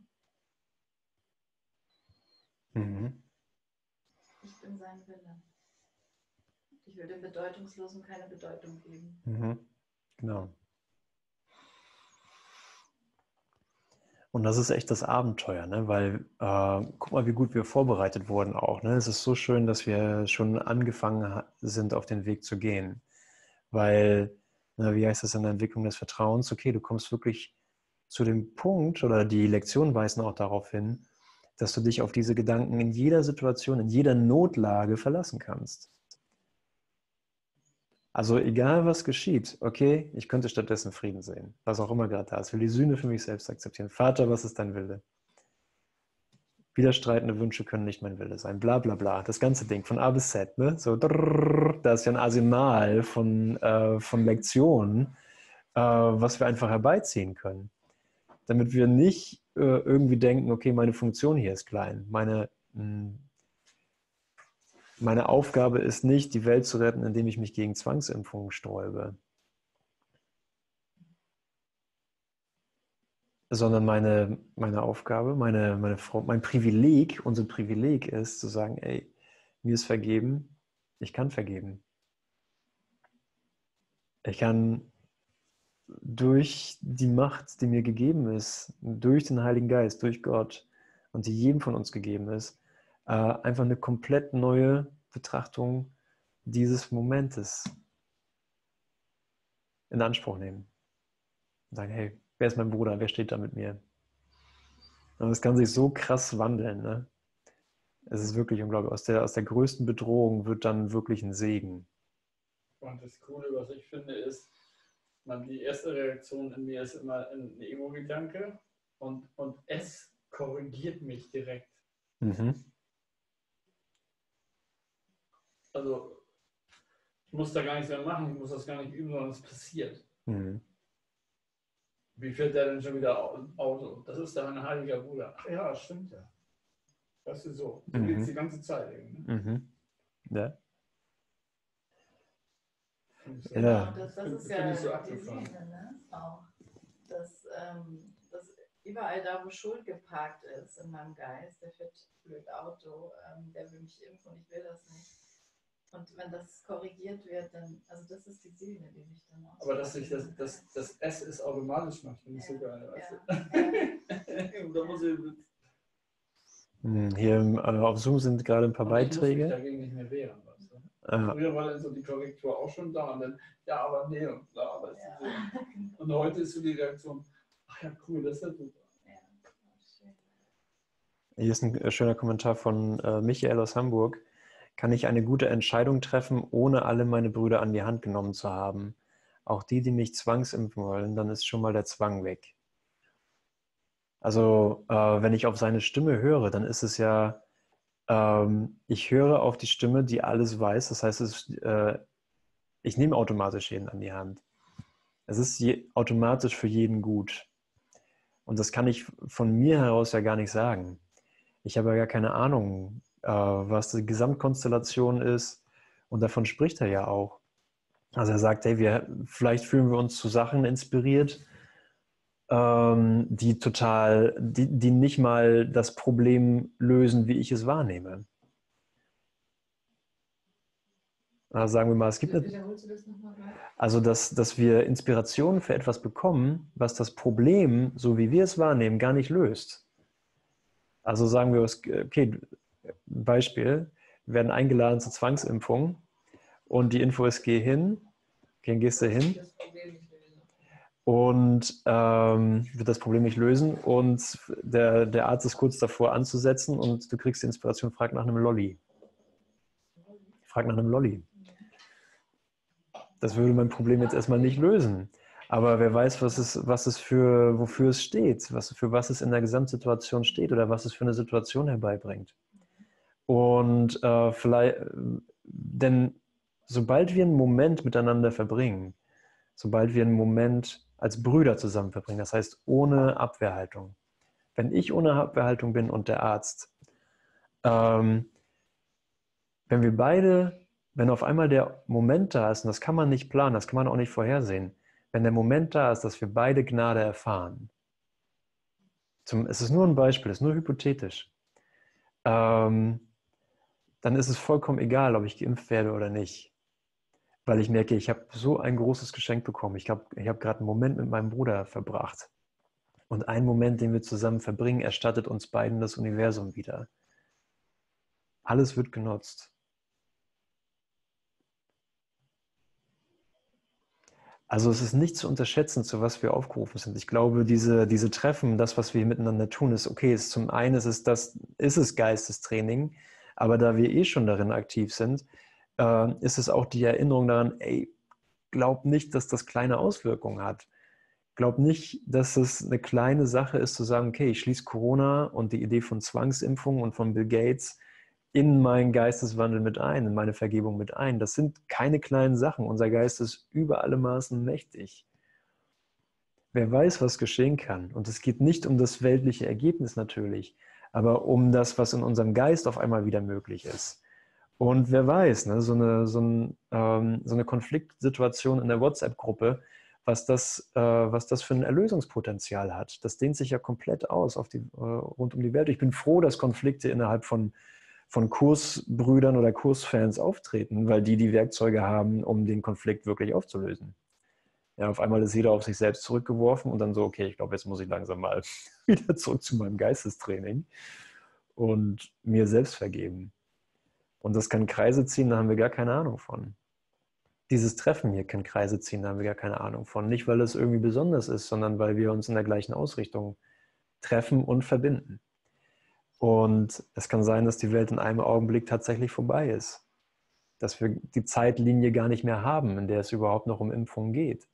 Mhm. Ich bin sein Wille. Ich will dem Bedeutungslosen keine Bedeutung geben. Mhm. Genau. Und das ist echt das Abenteuer, ne? Weil, äh, guck mal, wie gut wir vorbereitet wurden auch. Ne? Es ist so schön, dass wir schon angefangen sind, auf den Weg zu gehen. Weil, na, wie heißt das in der Entwicklung des Vertrauens? Okay, du kommst wirklich zu dem Punkt, oder die Lektionen weisen auch darauf hin, dass du dich auf diese Gedanken in jeder Situation, in jeder Notlage verlassen kannst. Also egal, was geschieht, okay, ich könnte stattdessen Frieden sehen, was auch immer gerade da ist. Ich will die Sühne für mich selbst akzeptieren. Vater, was ist dein Wille? Widerstreitende Wünsche können nicht mein Wille sein. Bla, bla, bla. Das ganze Ding von A bis Z. Ne? So, da ist ja ein Arsenal von, äh, von Lektionen, äh, was wir einfach herbeiziehen können. Damit wir nicht äh, irgendwie denken, okay, meine Funktion hier ist klein. Meine... Mh, Meine Aufgabe ist nicht, die Welt zu retten, indem ich mich gegen Zwangsimpfungen sträube. Sondern meine, meine Aufgabe, meine, meine Frau, mein Privileg, unser Privileg ist zu sagen, ey, mir ist vergeben, ich kann vergeben. Ich kann durch die Macht, die mir gegeben ist, durch den Heiligen Geist, durch Gott und die jedem von uns gegeben ist, Uh, einfach eine komplett neue Betrachtung dieses Momentes in Anspruch nehmen. Und sagen, hey, wer ist mein Bruder? Wer steht da mit mir? Und das kann sich so krass wandeln. Ne? Es ist wirklich unglaublich. Aus der, aus der größten Bedrohung wird dann wirklich ein Segen. Und das Coole, was ich finde, ist, man, die erste Reaktion in mir ist immer ein Ego-Gedanke und, und es korrigiert mich direkt. Mhm. Also, ich muss da gar nichts mehr machen, ich muss das gar nicht üben, sondern es passiert. Mhm. Wie fährt der denn schon wieder Auto? Das ist da ein heiliger Bruder. Ach ja, stimmt ja. Das ist so. So mhm. geht es die ganze Zeit. Ne? Mhm. Ja. So, ja. Das, das ist ja so die Szene, ne? Auch. Dass, ähm, dass überall da, wo Schuld geparkt ist in meinem Geist, der fährt blöd Auto, ähm, der will mich impfen und ich will das nicht. Und wenn das korrigiert wird, dann, also das ist die Seele, die mich dann auch... Aber dass sich das, das, das S ist automatisch macht, finde ich ja, so geil. Weißt du? Hier im, also auf Zoom sind gerade ein paar aber Beiträge. Ich muss mich dagegen nicht mehr wehren. Weißt du? Ah. Früher war dann so die Korrektur auch schon da und dann, ja, aber nee, und bla, aber ist ja. So. Und heute ist so die Reaktion, ach ja, cool, das ist ja super. Hier ist ein schöner Kommentar von äh, Michael aus Hamburg. Kann ich eine gute Entscheidung treffen, ohne alle meine Brüder an die Hand genommen zu haben? auch die, die nicht zwangsimpfen wollen, dann ist schon mal der Zwang weg. Also äh, wenn ich auf seine Stimme höre, dann ist es ja, ähm, ich höre auf die Stimme, die alles weiß. Das heißt, es, äh, ich nehme automatisch jeden an die Hand. Es ist je, automatisch für jeden gut. Und das kann ich von mir heraus ja gar nicht sagen. Ich habe ja gar keine Ahnung, äh, was die Gesamtkonstellation ist. Und davon spricht er ja auch. Also er sagt, hey, wir, vielleicht fühlen wir uns zu Sachen inspiriert, ähm, die total, die, die nicht mal das Problem lösen, wie ich es wahrnehme. Also sagen wir mal, es gibt eine, also dass, dass wir Inspiration für etwas bekommen, was das Problem, so wie wir es wahrnehmen, gar nicht löst. Also sagen wir, okay, Beispiel, wir werden eingeladen zur Zwangsimpfung und die Info ist, geh hin, dann gehst du hin und ähm, wird das Problem nicht lösen und der, der Arzt ist kurz davor anzusetzen und du kriegst die Inspiration, frag nach einem Lolli. Frag nach einem Lolli. Das würde mein Problem jetzt erstmal nicht lösen. Aber wer weiß, was es, was es für, wofür es steht, was, für was es in der Gesamtsituation steht oder was es für eine Situation herbeibringt. Und äh, vielleicht, denn sobald wir einen Moment miteinander verbringen, sobald wir einen Moment als Brüder zusammen verbringen, das heißt ohne Abwehrhaltung. Wenn ich ohne Abwehrhaltung bin und der Arzt, ähm, wenn wir beide, wenn auf einmal der Moment da ist, und das kann man nicht planen, das kann man auch nicht vorhersehen, wenn der Moment da ist, dass wir beide Gnade erfahren, zum, es ist nur ein Beispiel, es ist nur hypothetisch, ähm, dann ist es vollkommen egal, ob ich geimpft werde oder nicht. Weil ich merke, ich habe so ein großes Geschenk bekommen. Ich glaube, ich habe gerade einen Moment mit meinem Bruder verbracht. Und einen Moment, den wir zusammen verbringen, erstattet uns beiden das Universum wieder. Alles wird genutzt. Also es ist nicht zu unterschätzen, zu was wir aufgerufen sind. Ich glaube, diese, diese Treffen, das, was wir miteinander tun, ist okay. Ist zum einen ist es, das, ist es Geistestraining, aber da wir eh schon darin aktiv sind, äh, ist es auch die Erinnerung daran, ey, glaub nicht, dass das kleine Auswirkungen hat. Glaub nicht, dass es eine kleine Sache ist, zu sagen, okay, ich schließe Corona und die Idee von Zwangsimpfung und von Bill Gates in meinen Geisteswandel mit ein, in meine Vergebung mit ein. Das sind keine kleinen Sachen. Unser Geist ist über alle Maßen mächtig. Wer weiß, was geschehen kann. Und es geht nicht um das weltliche Ergebnis natürlich, aber um das, was in unserem Geist auf einmal wieder möglich ist. Und wer weiß, ne, so eine, so ein, ähm, so eine Konfliktsituation in der WhatsApp-Gruppe, was das, äh, was das für ein Erlösungspotenzial hat. Das dehnt sich ja komplett aus auf die, äh, rund um die Welt. Ich bin froh, dass Konflikte innerhalb von von Kursbrüdern oder Kursfans auftreten, weil die die Werkzeuge haben, um den Konflikt wirklich aufzulösen. Ja, auf einmal ist jeder auf sich selbst zurückgeworfen und dann so, okay, ich glaube, jetzt muss ich langsam mal wieder zurück zu meinem Geistestraining und mir selbst vergeben. Und das kann Kreise ziehen, da haben wir gar keine Ahnung von. Dieses Treffen hier kann Kreise ziehen, da haben wir gar keine Ahnung von. Nicht, weil es irgendwie besonders ist, sondern weil wir uns in der gleichen Ausrichtung treffen und verbinden. Und es kann sein, dass die Welt in einem Augenblick tatsächlich vorbei ist. Dass wir die Zeitlinie gar nicht mehr haben, in der es überhaupt noch um Impfungen geht,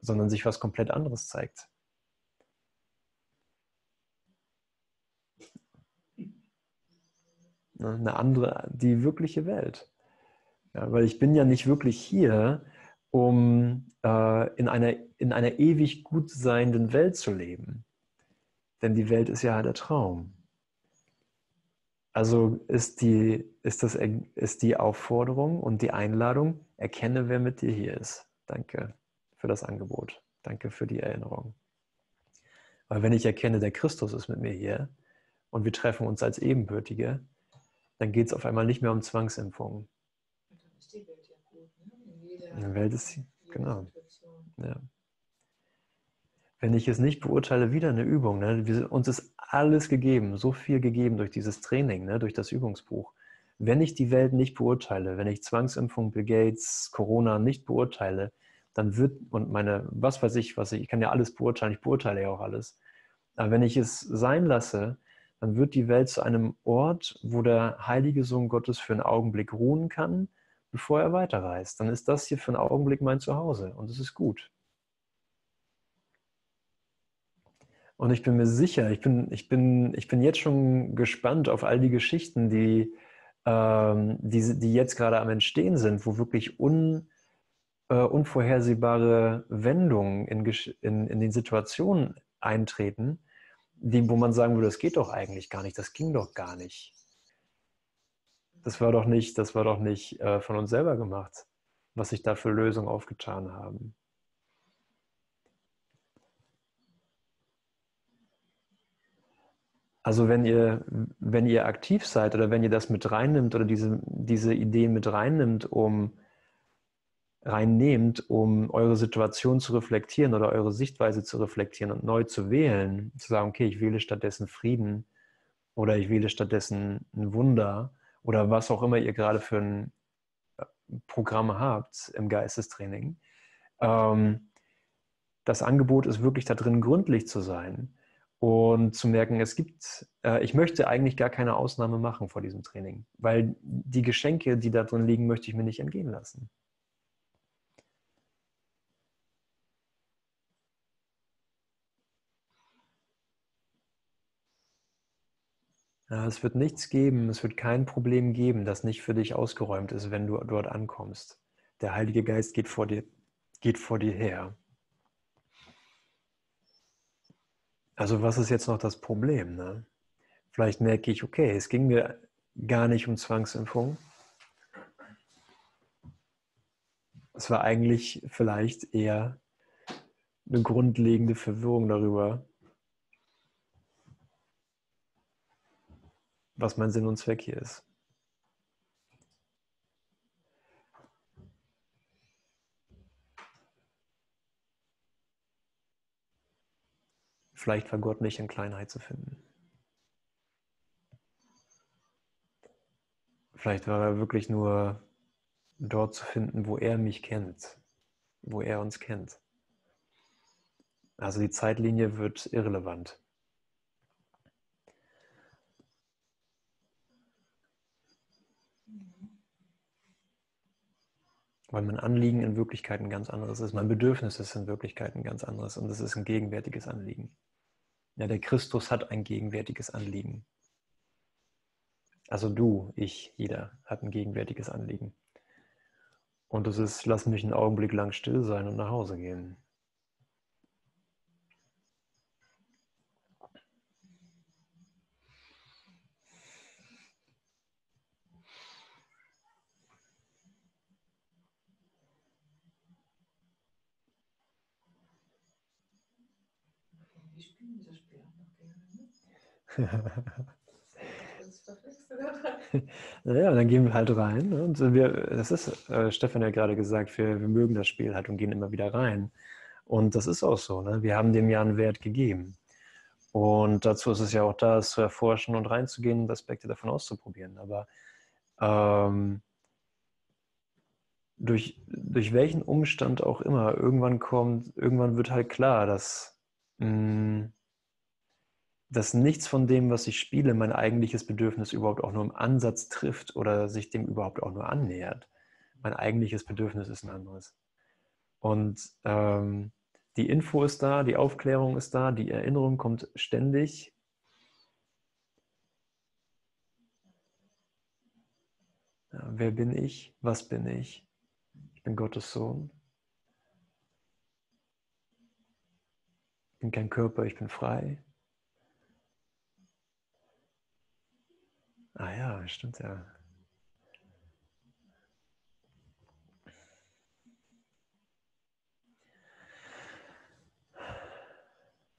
sondern sich was komplett anderes zeigt. Eine andere, die wirkliche Welt. Ja, weil ich bin ja nicht wirklich hier, um äh, in einer, in einer ewig gut seienden Welt zu leben. Denn die Welt ist ja der Traum. Also ist die, ist, das, ist die Aufforderung und die Einladung, erkenne, wer mit dir hier ist. Danke für das Angebot. Danke für die Erinnerung. Weil wenn ich erkenne, der Christus ist mit mir hier und wir treffen uns als Ebenbürtige, dann geht es auf einmal nicht mehr um Zwangsimpfungen. Und dann ist die Welt ja gut, ne? In jeder, in der Welt ist sie, genau. Situation. Ja. Wenn ich es nicht beurteile, wieder eine Übung. Ne? Wir, uns ist alles gegeben, so viel gegeben durch dieses Training, ne? Durch das Übungsbuch. Wenn ich die Welt nicht beurteile, wenn ich Zwangsimpfung, Bill Gates, Corona nicht beurteile, dann wird, und meine, was weiß ich, was ich, ich kann ja alles beurteilen, ich beurteile ja auch alles. Aber wenn ich es sein lasse, dann wird die Welt zu einem Ort, wo der heilige Sohn Gottes für einen Augenblick ruhen kann, bevor er weiterreist. Dann ist das hier für einen Augenblick mein Zuhause und es ist gut. Und ich bin mir sicher, ich bin, ich bin, ich bin jetzt schon gespannt auf all die Geschichten, die, ähm, die, die jetzt gerade am Entstehen sind, wo wirklich un, äh, unvorhersehbare Wendungen in, in, in den Situationen eintreten, die, wo man sagen würde, das geht doch eigentlich gar nicht, das ging doch gar nicht. Das war doch nicht, das war doch nicht äh, von uns selber gemacht, was sich da für Lösungen aufgetan haben. Also wenn ihr, wenn ihr aktiv seid oder wenn ihr das mit reinnimmt oder diese, diese Idee mit reinnimmt, um reinnehmt, um eure Situation zu reflektieren oder eure Sichtweise zu reflektieren und neu zu wählen, zu sagen, okay, ich wähle stattdessen Frieden oder ich wähle stattdessen ein Wunder oder was auch immer ihr gerade für ein Programm habt im Geistestraining. Das Angebot ist wirklich da drin, gründlich zu sein. Und zu merken, es gibt, äh, ich möchte eigentlich gar keine Ausnahme machen vor diesem Training, weil die Geschenke, die da drin liegen, möchte ich mir nicht entgehen lassen. Ja, es wird nichts geben, es wird kein Problem geben, das nicht für dich ausgeräumt ist, wenn du dort ankommst. Der Heilige Geist geht vor dir, geht vor dir her. Also was ist jetzt noch das Problem? Ne? Vielleicht merke ich, okay, es ging mir gar nicht um Zwangsimpfung. Es war eigentlich vielleicht eher eine grundlegende Verwirrung darüber, was mein Sinn und Zweck hier ist. Vielleicht war Gott nicht in Kleinheit zu finden. Vielleicht war er wirklich nur dort zu finden, wo er mich kennt, wo er uns kennt. Also die Zeitlinie wird irrelevant. Weil mein Anliegen in Wirklichkeit ein ganz anderes ist, mein Bedürfnis ist in Wirklichkeit ein ganz anderes und es ist ein gegenwärtiges Anliegen. Ja, der Christus hat ein gegenwärtiges Anliegen. Also du, ich, jeder hat ein gegenwärtiges Anliegen. Und das ist, lass mich einen Augenblick lang still sein und nach Hause gehen. Ja, dann gehen wir halt rein. Und wir, das ist, äh, Stefan hat gerade gesagt, wir, wir mögen das Spiel halt und gehen immer wieder rein. Und das ist auch so. Ne? Wir haben dem ja einen Wert gegeben. Und dazu ist es ja auch da, es zu erforschen und reinzugehen und Aspekte davon auszuprobieren. Aber ähm, durch, durch welchen Umstand auch immer, irgendwann kommt, irgendwann wird halt klar, dass mh, dass nichts von dem, was ich spiele, mein eigentliches Bedürfnis überhaupt auch nur im Ansatz trifft oder sich dem überhaupt auch nur annähert. Mein eigentliches Bedürfnis ist ein anderes. Und ähm, die Info ist da, die Aufklärung ist da, die Erinnerung kommt ständig. Ja, wer bin ich? Was bin ich? Ich bin Gottes Sohn. Ich bin kein Körper, ich bin frei. Ah ja, stimmt ja.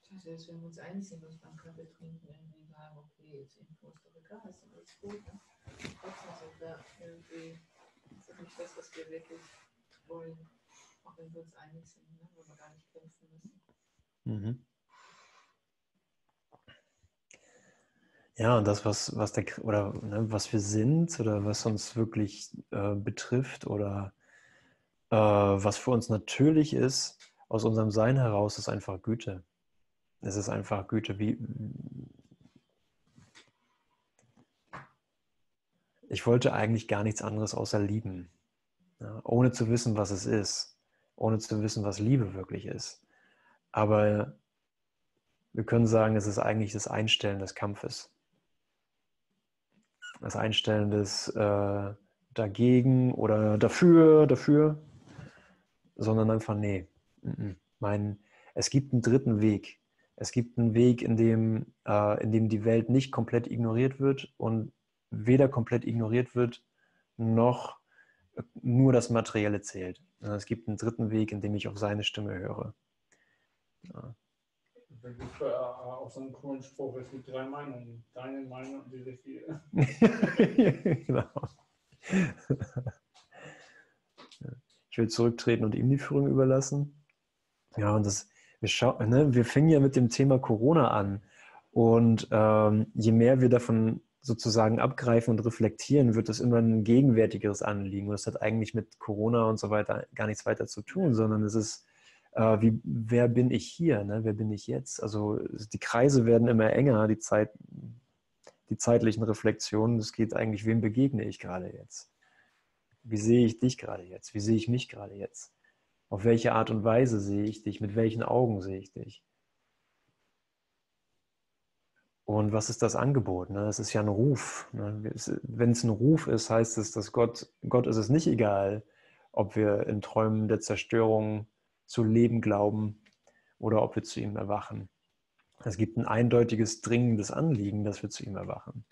Scheiße, jetzt werden wir uns einig sind, dass wir einen Kaffee trinken, irgendwie sagen, okay, jetzt irgendwo ist doch egal, ist doch alles gut, ne? Trotzdem sind wir irgendwie, das ist nicht das, was wir wirklich wollen, auch wenn wir uns einig sind, ne? Wo wir gar nicht kämpfen müssen. Mhm. Ja, und das, was, was, der, oder, ne, was wir sind oder was uns wirklich äh, betrifft oder äh, was für uns natürlich ist, aus unserem Sein heraus, ist einfach Güte. Es ist einfach Güte. Wie ich wollte eigentlich gar nichts anderes außer lieben. ja, ohne zu wissen, was es ist, ohne zu wissen, was Liebe wirklich ist. Aber wir können sagen, es ist eigentlich das Einstellen des Kampfes. Das Einstellen des äh, dagegen oder dafür, dafür, sondern einfach, nee, n-n, mein, es gibt einen dritten Weg. Es gibt einen Weg, in dem, äh, in dem die Welt nicht komplett ignoriert wird und weder komplett ignoriert wird, noch nur das Materielle zählt. Es gibt einen dritten Weg, in dem ich auf seine Stimme höre. Ja. Da gibt es äh, auch so einen coolen Spruch, es gibt drei Meinungen. Deine Meinung und diese vier. Genau. Ich will zurücktreten und ihm die Führung überlassen. Ja, und das, wir, schau, ne, wir fingen ja mit dem Thema Corona an. Und ähm, je mehr wir davon sozusagen abgreifen und reflektieren, wird das immer ein gegenwärtigeres Anliegen. Und das hat eigentlich mit Corona und so weiter gar nichts weiter zu tun, sondern es ist, äh, wie, wer bin ich hier, ne? Wer bin ich jetzt? Also die Kreise werden immer enger, die, Zeit, die zeitlichen Reflexionen. Es geht eigentlich, wem begegne ich gerade jetzt? Wie sehe ich dich gerade jetzt? Wie sehe ich mich gerade jetzt? Auf welche Art und Weise sehe ich dich? Mit welchen Augen sehe ich dich? Und was ist das Angebot? Das ist ja ein Ruf. Wenn es ein Ruf ist, heißt es, dass Gott, Gott ist es nicht egal, ob wir in Träumen der Zerstörung zu leben glauben oder ob wir zu ihm erwachen. Es gibt ein eindeutiges, dringendes Anliegen, dass wir zu ihm erwachen.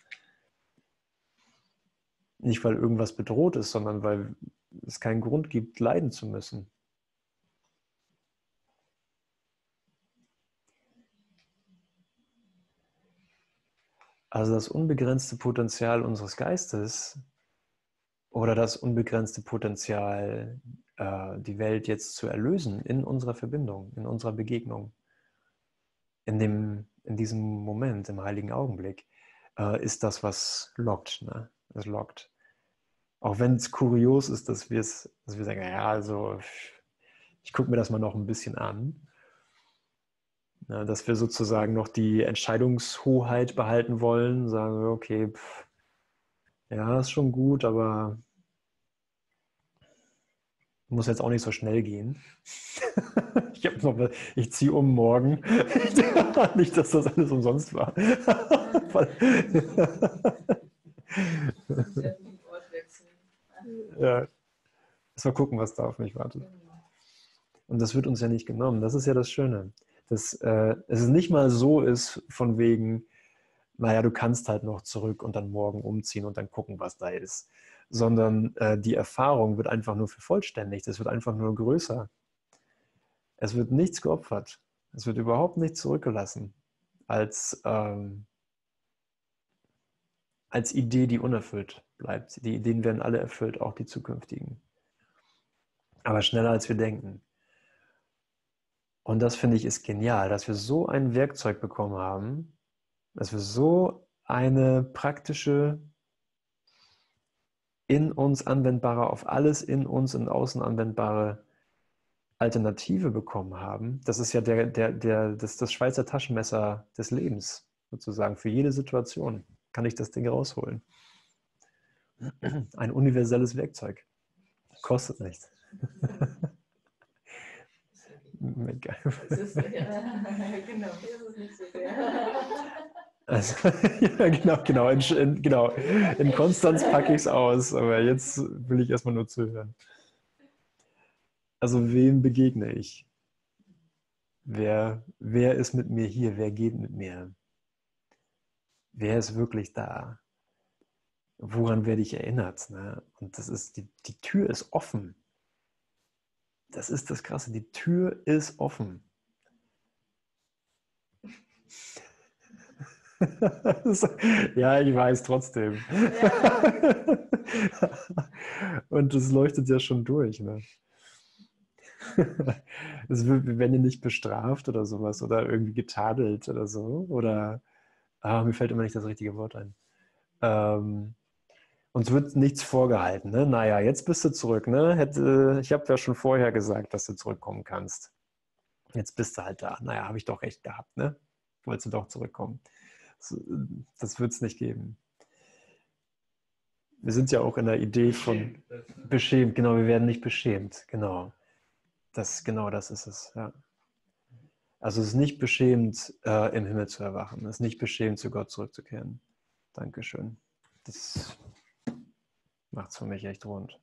Nicht, weil irgendwas bedroht ist, sondern weil es keinen Grund gibt, leiden zu müssen. Also das unbegrenzte Potenzial unseres Geistes oder das unbegrenzte Potenzial, die Welt jetzt zu erlösen in unserer Verbindung, in unserer Begegnung, in, dem, in diesem Moment, im heiligen Augenblick, ist das, was lockt. Ne? Es lockt. Auch wenn es kurios ist, dass, dass wir sagen, ja, also ich gucke mir das mal noch ein bisschen an. Dass wir sozusagen noch die Entscheidungshoheit behalten wollen, sagen wir, okay, pff, ja, ist schon gut, aber muss jetzt auch nicht so schnell gehen. Ich hab noch, ich ziehe um morgen. Nicht, dass das alles umsonst war. Ja. Lass mal gucken, was da auf mich wartet. Und das wird uns ja nicht genommen. Das ist ja das Schöne. Dass äh, es nicht mal so ist von wegen, naja, du kannst halt noch zurück und dann morgen umziehen und dann gucken, was da ist. Sondern äh, die Erfahrung wird einfach nur vervollständigt. Es wird einfach nur größer. Es wird nichts geopfert. Es wird überhaupt nichts zurückgelassen als, ähm, als Idee, die unerfüllt bleibt. Die Ideen werden alle erfüllt, auch die zukünftigen. Aber schneller, als wir denken. Und das, finde ich, ist genial, dass wir so ein Werkzeug bekommen haben, dass wir so eine praktische, in uns anwendbare, auf alles in uns und außen anwendbare Alternative bekommen haben. Das ist ja der, der, der, das, das Schweizer Taschenmesser des Lebens, sozusagen. Für jede Situation kann ich das Ding rausholen. Ein universelles Werkzeug. Kostet nichts. Mega. Das ist, ja, genau, das ist nicht so sehr. Also, ja, genau, genau, in, in, genau. In Konstanz packe ich es aus, aber jetzt will ich erstmal nur zuhören. Also, wem begegne ich? Wer, wer ist mit mir hier? Wer geht mit mir? Wer ist wirklich da? Woran werde ich erinnert? Ne? Und das ist, die, die Tür ist offen. Das ist das Krasse, die Tür ist offen. Ja, ich weiß trotzdem. Ja. Und es leuchtet ja schon durch. Ne? Es wird, wir werden ja nicht bestraft oder sowas oder irgendwie getadelt oder so. Oder, ah, mir fällt immer nicht das richtige Wort ein. Ähm, Uns wird nichts vorgehalten. Ne? Naja, jetzt bist du zurück. Ne? Hätte, ich habe ja schon vorher gesagt, dass du zurückkommen kannst. Jetzt bist du halt da. Naja, habe ich doch recht gehabt. Ne? Wolltest du doch zurückkommen. Das, das wird es nicht geben. Wir sind ja auch in der Idee von beschämt, beschämt. Genau, wir werden nicht beschämt. Genau, das, genau das ist es. Ja. Also es ist nicht beschämt, äh, im Himmel zu erwachen. Es ist nicht beschämt, zu Gott zurückzukehren. Dankeschön. Das macht es für mich echt rund.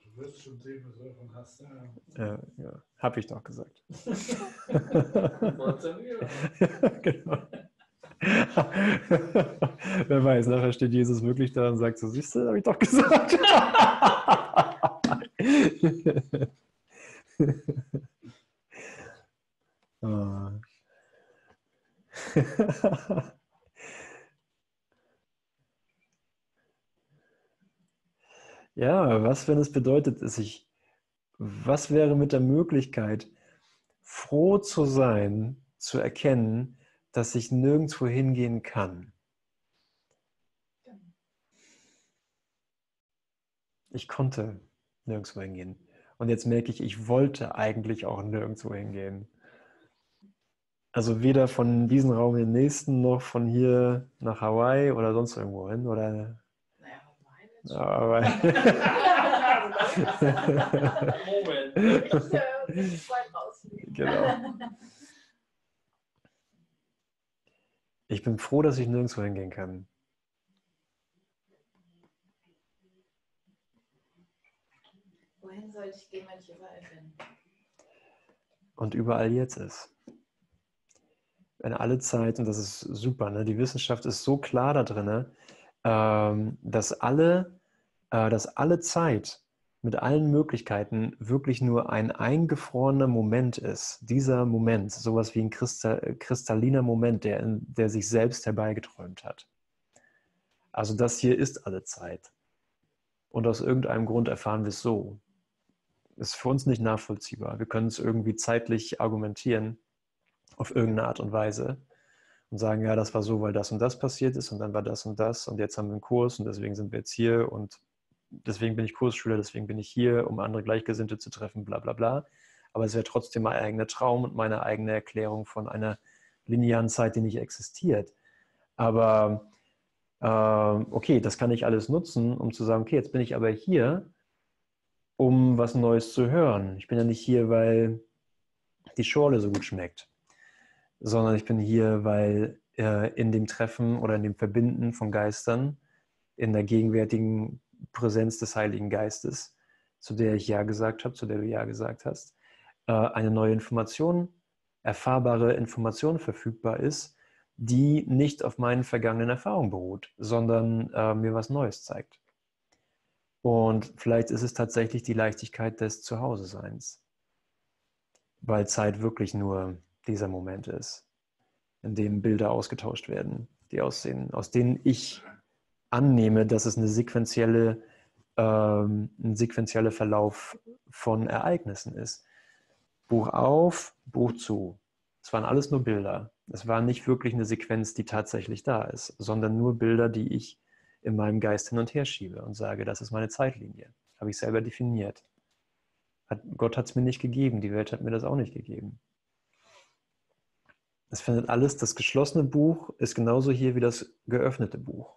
Du wirst schon sehen, was du davon hast. Ja, ja. Habe ich doch gesagt. Genau. Wer weiß, nachher steht Jesus wirklich da und sagt so, siehst du, habe ich doch gesagt. Oh. Ja, was, wenn es bedeutet, ist ich, was wäre mit der Möglichkeit, froh zu sein, zu erkennen, dass ich nirgendwo hingehen kann? Ich konnte nirgendwo hingehen. Und jetzt merke ich, ich wollte eigentlich auch nirgendwo hingehen. Also weder von diesem Raum in den nächsten, noch von hier nach Hawaii oder sonst irgendwo hin. Oder naja, Hawaii ist schon. Moment. Ich weit rausnehmen. Genau. Ich bin froh, dass ich nirgendwo hingehen kann. Wohin soll ich gehen, wenn ich überall bin? Und überall jetzt ist. Wenn alle Zeit, und das ist super, ne? Die Wissenschaft ist so klar da drin, ähm, dass, alle, äh, dass alle Zeit mit allen Möglichkeiten wirklich nur ein eingefrorener Moment ist. Dieser Moment, sowas wie ein Kristall, kristalliner Moment, der, der sich selbst herbeigeträumt hat. Also das hier ist alle Zeit. Und aus irgendeinem Grund erfahren wir es so. Ist für uns nicht nachvollziehbar. Wir können es irgendwie zeitlich argumentieren, auf irgendeine Art und Weise und sagen, ja, das war so, weil das und das passiert ist und dann war das und das und jetzt haben wir einen Kurs und deswegen sind wir jetzt hier und deswegen bin ich Kursschüler, deswegen bin ich hier, um andere Gleichgesinnte zu treffen, bla bla bla. Aber es wäre trotzdem mein eigener Traum und meine eigene Erklärung von einer linearen Zeit, die nicht existiert. Aber äh, okay, das kann ich alles nutzen, um zu sagen, okay, jetzt bin ich aber hier, um was Neues zu hören. Ich bin ja nicht hier, weil die Schorle so gut schmeckt, sondern ich bin hier, weil äh, in dem Treffen oder in dem Verbinden von Geistern, in der gegenwärtigen Präsenz des Heiligen Geistes, zu der ich Ja gesagt habe, zu der du Ja gesagt hast, äh, eine neue Information, erfahrbare Information verfügbar ist, die nicht auf meinen vergangenen Erfahrungen beruht, sondern äh, mir was Neues zeigt. Und vielleicht ist es tatsächlich die Leichtigkeit des Zuhause-Seins, weil Zeit wirklich nur dieser Moment ist, in dem Bilder ausgetauscht werden, die aussehen, aus denen ich annehme, dass es eine sequentielle, ähm, ein sequentieller Verlauf von Ereignissen ist. Buch auf, Buch zu. Es waren alles nur Bilder. Es war nicht wirklich eine Sequenz, die tatsächlich da ist, sondern nur Bilder, die ich in meinem Geist hin und her schiebe und sage, das ist meine Zeitlinie. Habe ich selber definiert. Hat, Gott hat es mir nicht gegeben, die Welt hat mir das auch nicht gegeben. Es findet alles, das geschlossene Buch ist genauso hier wie das geöffnete Buch.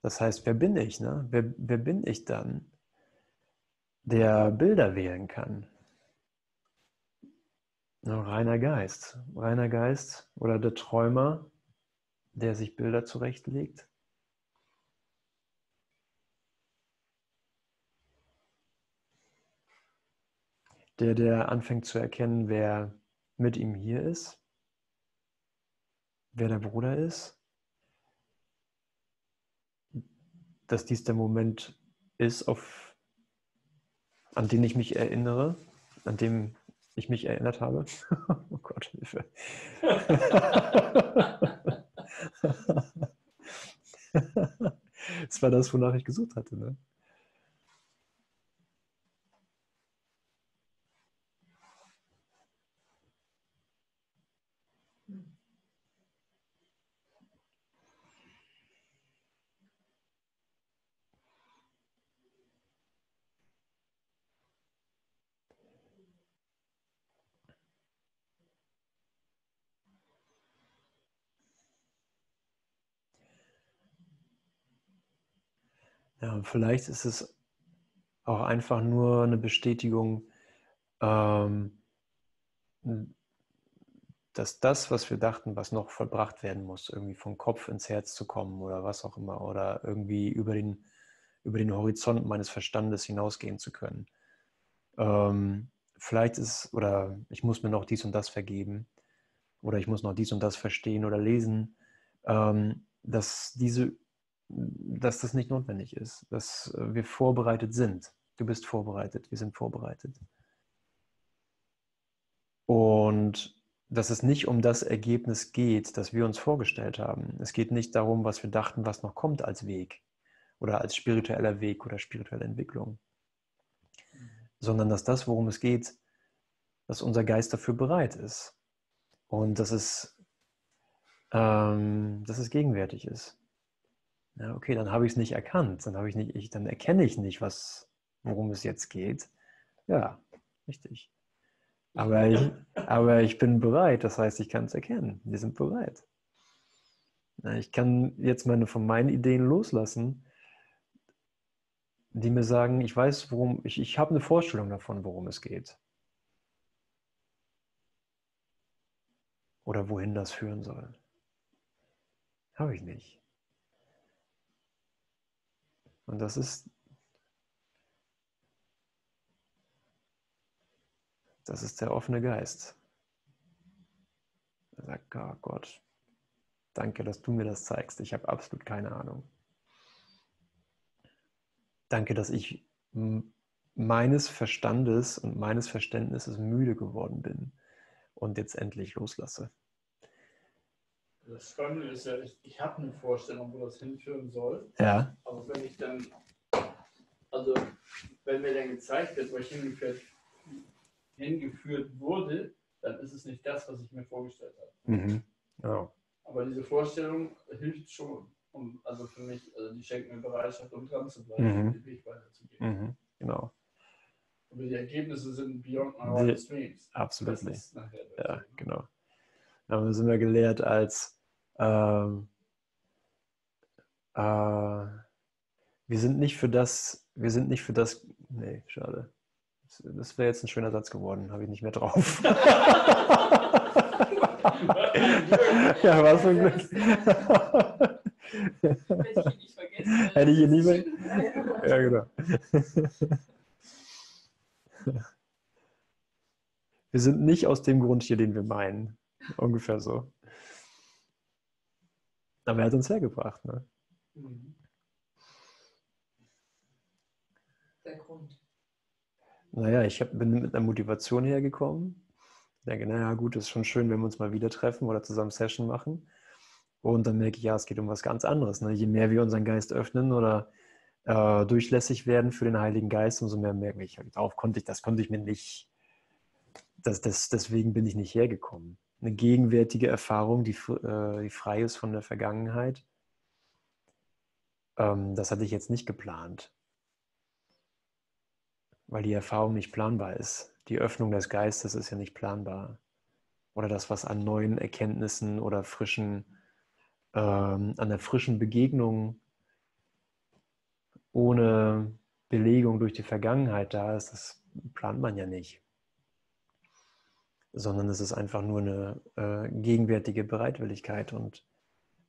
Das heißt, wer bin ich, ne? Wer, wer bin ich dann, der Bilder wählen kann? Na, reiner Geist. Reiner Geist oder der Träumer, der sich Bilder zurechtlegt. Der, der anfängt zu erkennen, wer mit ihm hier ist, wer der Bruder ist, dass dies der Moment ist, auf, an den ich mich erinnere, an dem ich mich erinnert habe. Oh Gott, Hilfe. Das war das, wonach ich gesucht hatte, ne? Ja, vielleicht ist es auch einfach nur eine Bestätigung, ähm, dass das, was wir dachten, was noch vollbracht werden muss, irgendwie vom Kopf ins Herz zu kommen oder was auch immer, oder irgendwie über den, über den Horizont meines Verstandes hinausgehen zu können. Ähm, vielleicht ist, oder ich muss mir noch dies und das vergeben oder ich muss noch dies und das verstehen oder lesen, ähm, dass diese dass das nicht notwendig ist, dass wir vorbereitet sind. Du bist vorbereitet, wir sind vorbereitet. Und dass es nicht um das Ergebnis geht, das wir uns vorgestellt haben. Es geht nicht darum, was wir dachten, was noch kommt als Weg oder als spiritueller Weg oder spirituelle Entwicklung, sondern dass das, worum es geht, dass unser Geist dafür bereit ist und dass es, ähm, dass es gegenwärtig ist. Ja, okay, dann habe ich es nicht erkannt, dann, habe ich nicht, ich, dann erkenne ich nicht, was, worum es jetzt geht. Ja, richtig. Aber ich, aber ich bin bereit, das heißt, ich kann es erkennen. Wir sind bereit. Ja, ich kann jetzt meine, von meinen Ideen loslassen, die mir sagen, ich weiß, worum, ich, ich habe eine Vorstellung davon, worum es geht. Oder wohin das führen soll. Habe ich nicht. Und das ist, das ist der offene Geist. Er sagt, oh Gott, danke, dass du mir das zeigst. Ich habe absolut keine Ahnung. Danke, dass ich meines Verstandes und meines Verständnisses müde geworden bin und jetzt endlich loslasse. Das Spannende ist ja, ich, ich habe eine Vorstellung, wo das hinführen soll. Ja. Aber wenn ich dann, also wenn mir dann gezeigt wird, wo ich hingeführt, hingeführt wurde, dann ist es nicht das, was ich mir vorgestellt habe. Mhm. Oh. Aber diese Vorstellung hilft schon, um, also für mich, also die schenkt mir Bereitschaft, um dran zu bleiben, mhm. um den Weg weiterzugehen. Mhm. Genau. Aber die Ergebnisse sind beyond my wildest dreams. Absolut. Ja, genau. Da sind wir gelehrt als Ähm, äh, wir sind nicht für das, wir sind nicht für das, nee, schade. Das, das wäre jetzt ein schöner Satz geworden, habe ich nicht mehr drauf. Ja, was für ein Glück. Hätte ich ihn nicht vergessen. Hätte ich ihn nicht mehr. Ja, genau. Wir sind nicht aus dem Grund hier, den wir meinen. Ungefähr so. Aber er hat uns hergebracht, ne? Der Grund. Naja, ich hab, bin mit einer Motivation hergekommen. Ich denke, naja, gut, ist schon schön, wenn wir uns mal wieder treffen oder zusammen Session machen. Und dann merke ich, ja, es geht um was ganz anderes. Ne? Je mehr wir unseren Geist öffnen oder äh, durchlässig werden für den Heiligen Geist, umso mehr merke ich, darauf konnte ich, das konnte ich mir nicht, das, das, deswegen bin ich nicht hergekommen. Eine gegenwärtige Erfahrung, die, äh, die frei ist von der Vergangenheit. Ähm, das hatte ich jetzt nicht geplant. Weil die Erfahrung nicht planbar ist. Die Öffnung des Geistes ist ja nicht planbar. Oder das, was an neuen Erkenntnissen oder frischen, ähm, an der frischen Begegnung ohne Belegung durch die Vergangenheit da ist, das plant man ja nicht. Sondern es ist einfach nur eine äh, gegenwärtige Bereitwilligkeit und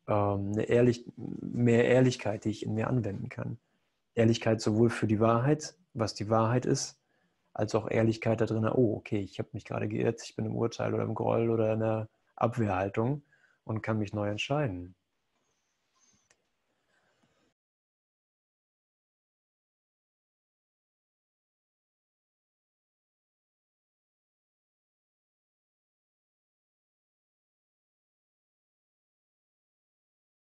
ähm, eine Ehrlich- mehr Ehrlichkeit, die ich in mir anwenden kann. Ehrlichkeit sowohl für die Wahrheit, was die Wahrheit ist, als auch Ehrlichkeit da drin, oh, okay, ich habe mich gerade geirrt, ich bin im Urteil oder im Groll oder in der Abwehrhaltung und kann mich neu entscheiden.